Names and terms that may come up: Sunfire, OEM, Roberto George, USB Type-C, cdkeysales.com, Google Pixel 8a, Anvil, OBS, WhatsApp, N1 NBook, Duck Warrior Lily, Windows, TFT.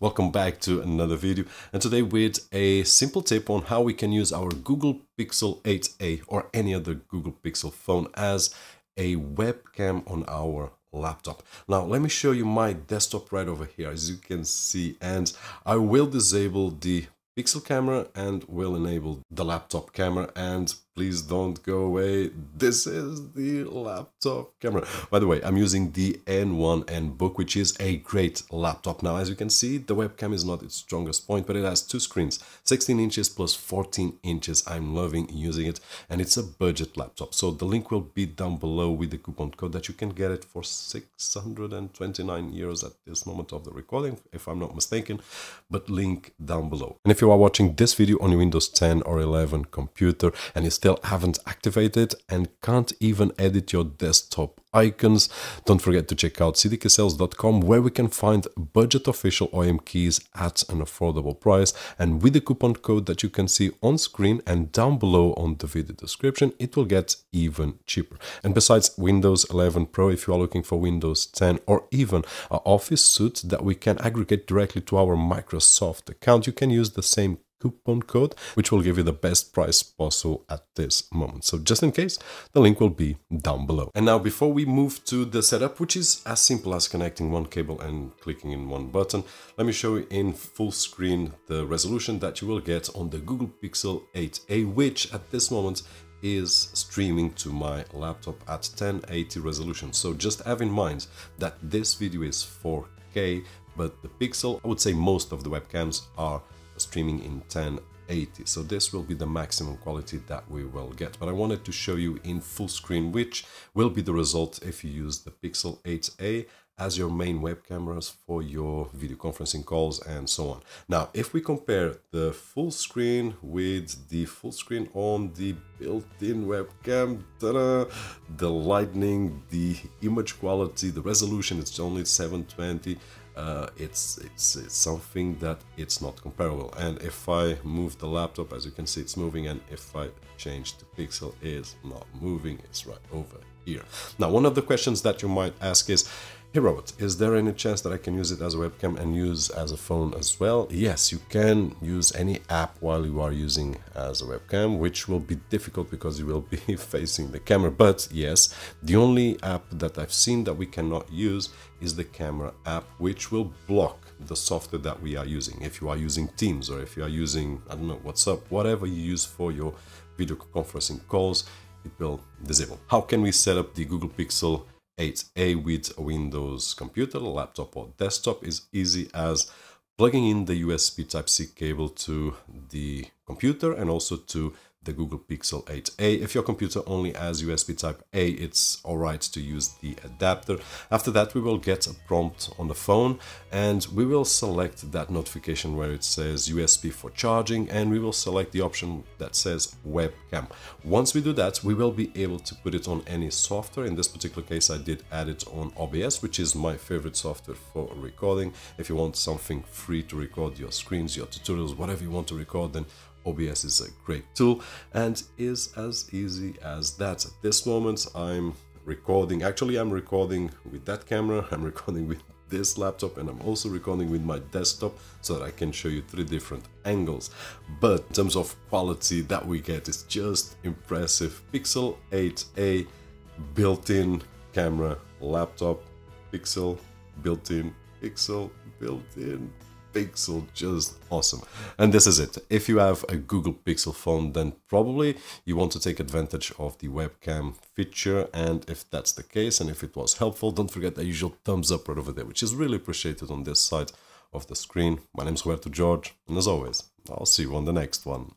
Welcome back to another video, and today with a simple tip on how we can use our Google Pixel 8a or any other Google Pixel phone as a webcam on our laptop. Now let me show you my desktop right over here, as you can see, and I will disable the Pixel camera and will enable the laptop camera. And please don't go away, this is the laptop camera. By the way, I'm using the N1 NBook, which is a great laptop. Now, as you can see, the webcam is not its strongest point, but it has two screens, 16 inches plus 14 inches. I'm loving using it, and it's a budget laptop. So the link will be down below with the coupon code that you can get it for 629 euros at this moment of the recording, if I'm not mistaken, but link down below. And if you are watching this video on your Windows 10 or 11 computer and you still haven't activated and can't even edit your desktop icons, don't forget to check out cdkeysales.com, where we can find budget official OEM keys at an affordable price. And with the coupon code that you can see on screen and down below on the video description, it will get even cheaper. And besides Windows 11 Pro, if you are looking for Windows 10 or even an Office suite that we can aggregate directly to our Microsoft account, you can use the same coupon code, which will give you the best price possible at this moment. So just in case, the link will be down below. And now, before we move to the setup, which is as simple as connecting one cable and clicking in one button, let me show you in full screen the resolution that you will get on the Google Pixel 8a, which at this moment is streaming to my laptop at 1080 resolution. So just have in mind that this video is 4K, but the Pixel, I would say most of the webcams are streaming in 1080, so this will be the maximum quality that we will get. But I wanted to show you in full screen, which will be the result if you use the Pixel 8a as your main web cameras for your video conferencing calls and so on. Now, if we compare the full screen with the full screen on the built-in webcam, the lighting, the image quality, the resolution, it's only 720. It's something that it's not comparable. And if I move the laptop, as you can see, it's moving, and if I change the Pixel, it's not moving, it's right over here. Now, one of the questions that you might ask is, hey Robert, is there any chance that I can use it as a webcam and use as a phone as well? Yes, you can use any app while you are using as a webcam, which will be difficult because you will be facing the camera. But yes, the only app that I've seen that we cannot use is the camera app, which will block the software that we are using. If you are using Teams, or if you are using, I don't know, WhatsApp, whatever you use for your video conferencing calls, it will disable. How can we set up the Google Pixel 8a with a Windows computer, laptop or desktop? Is easy as plugging in the USB Type-C cable to the computer and also to the Google Pixel 8a. If your computer only has USB Type-A, it's alright to use the adapter. After that, we will get a prompt on the phone, and we will select that notification where it says USB for charging, and we will select the option that says webcam. Once we do that, we will be able to put it on any software. In this particular case, I did add it on OBS, which is my favorite software for recording. If you want something free to record your screens, your tutorials, whatever you want to record, then OBS is a great tool and is as easy as that. At this moment, I'm recording. Actually, I'm recording with that camera, I'm recording with this laptop, and I'm also recording with my desktop, so that I can show you three different angles. But in terms of quality that we get, is just impressive. Pixel 8a, built-in camera, laptop, Pixel, built-in, Pixel, built-in, Pixel, just awesome. And this is it. If you have a Google Pixel phone, then probably you want to take advantage of the webcam feature. And if that's the case, and if it was helpful, don't forget the usual thumbs up right over there, which is really appreciated on this side of the screen. My name is Roberto George, and as always, I'll see you on the next one.